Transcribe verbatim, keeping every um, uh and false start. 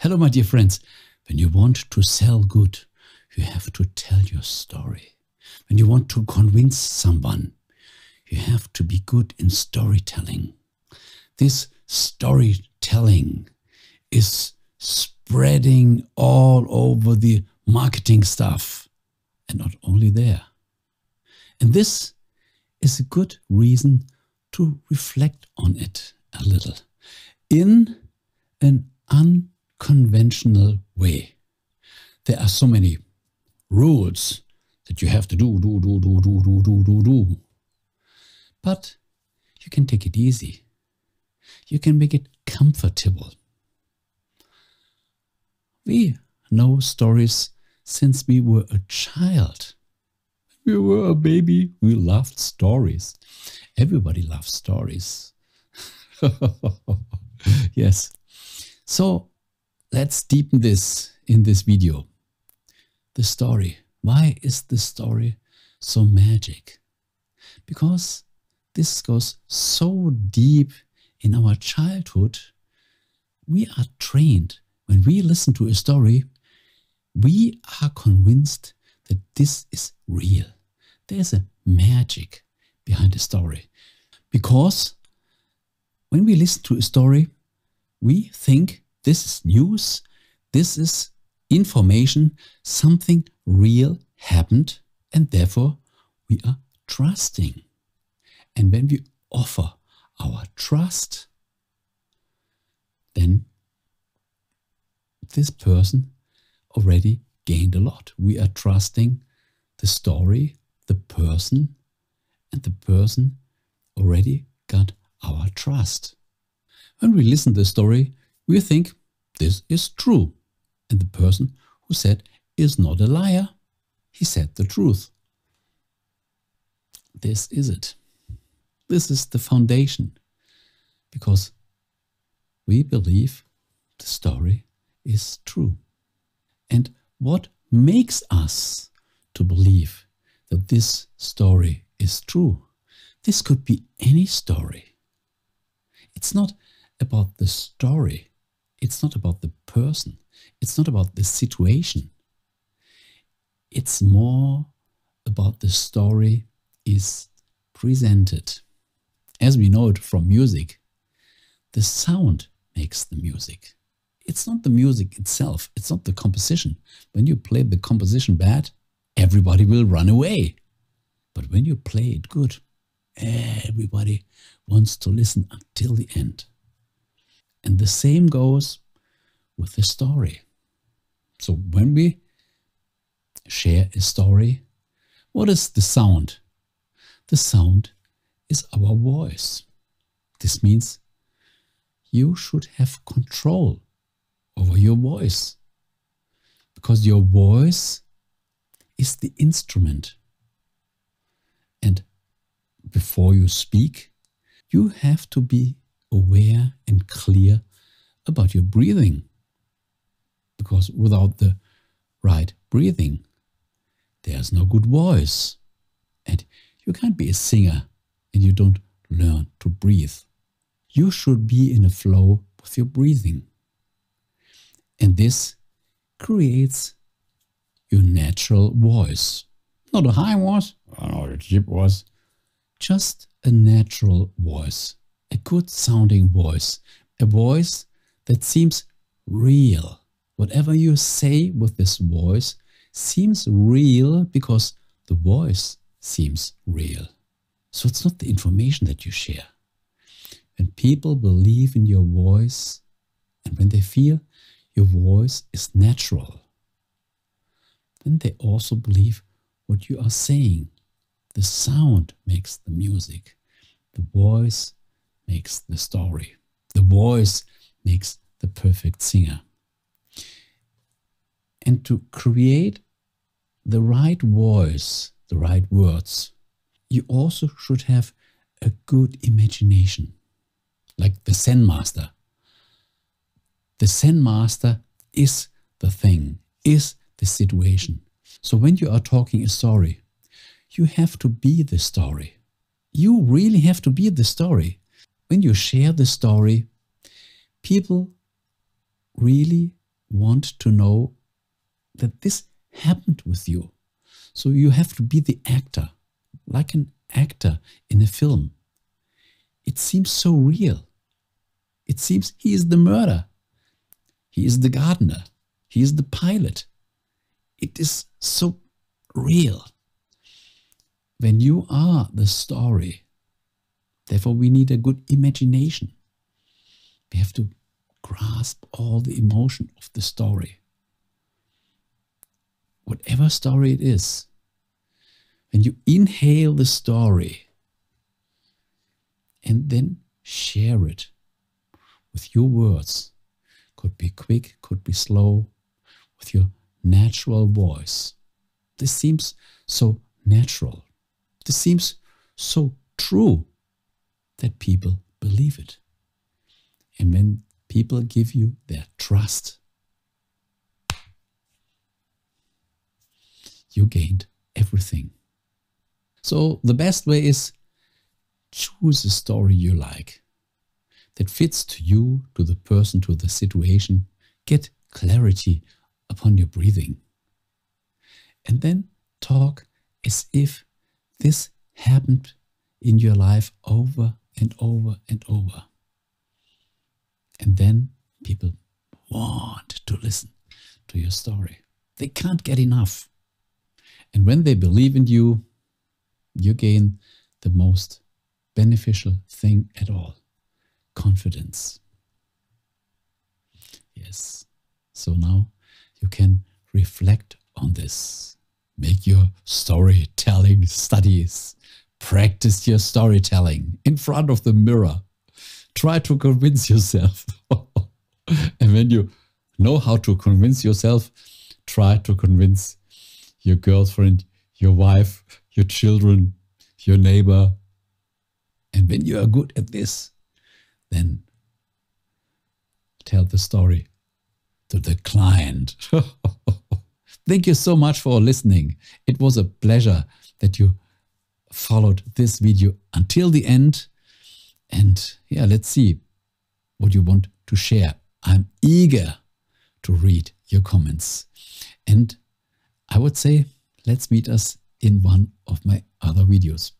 Hello, my dear friends. When you want to sell good, you have to tell your story. When you want to convince someone, you have to be good in storytelling. This storytelling is spreading all over the marketing stuff, and not only there. And this is a good reason to reflect on it a little in an unconventional way. There are so many rules that you have to do, do, do, do, do, do, do, do, do. But you can take it easy. You can make it comfortable. We know stories since we were a child. When we were a baby, we loved stories. Everybody loves stories. Yes. So, let's deepen this in this video. The story. Why is the story so magic? Because this goes so deep in our childhood. We are trained. When we listen to a story, we are convinced that this is real. There's a magic behind the story. Because when we listen to a story, we think this is news, this is information, something real happened, and therefore we are trusting. And when we offer our trust, then this person already gained a lot. We are trusting the story, the person, and the person already got our trust. When we listen to the story, we think this is true, and the person who said is not a liar. He said the truth. This is it. This is the foundation, because we believe the story is true. And what makes us to believe that this story is true? This could be any story. It's not about the story. It's not about the person. It's not about the situation. It's more about the story is presented. As we know it from music, the sound makes the music. It's not the music itself. It's not the composition. When you play the composition bad, everybody will run away. But when you play it good, everybody wants to listen until the end. And the same goes with the story. So when we share a story, what is the sound? The sound is our voice. This means you should have control over your voice, because your voice is the instrument. And before you speak, you have to be aware and clear about your breathing, because without the right breathing, there's no good voice. And you can't be a singer and you don't learn to breathe. You should be in a flow with your breathing. And this creates your natural voice. Not a high voice, not a deep voice, just a natural voice. A good sounding voice, a voice that seems real. Whatever you say with this voice seems real, because the voice seems real. So it's not the information that you share. When people believe in your voice, and when they feel your voice is natural, then they also believe what you are saying. The sound makes the music. The voice makes the story. The voice makes the perfect singer. And to create the right voice, the right words, you also should have a good imagination. Like the Zen master. The Zen master is the thing, is the situation. So when you are talking a story, you have to be the story. You really have to be the story. When you share the story, people really want to know that this happened with you. So you have to be the actor, like an actor in a film. It seems so real. It seems he is the murderer. He is the gardener. He is the pilot. It is so real. When you are the story, therefore we need a good imagination. We have to grasp all the emotion of the story. Whatever story it is, when you inhale the story and then share it with your words, could be quick, could be slow, with your natural voice. This seems so natural. This seems so true that people believe it. And when people give you their trust, you gained everything. So the best way is choose a story you like, that fits to you, to the person, to the situation. Get clarity upon your breathing. And then talk as if this happened in your life over and over and over. And then people want to listen to your story. They can't get enough. And when they believe in you, you gain the most beneficial thing at all. Confidence. Yes. So now you can reflect on this. Make your storytelling studies. Practice your storytelling in front of the mirror. Try to convince yourself. And when you know how to convince yourself, try to convince your girlfriend, your wife, your children, your neighbor. And when you are good at this, then tell the story to the client. Thank you so much for listening. It was a pleasure that you followed this video until the end. And yeah, let's see what you want to share. I'm eager to read your comments. And I would say, let's meet us in one of my other videos.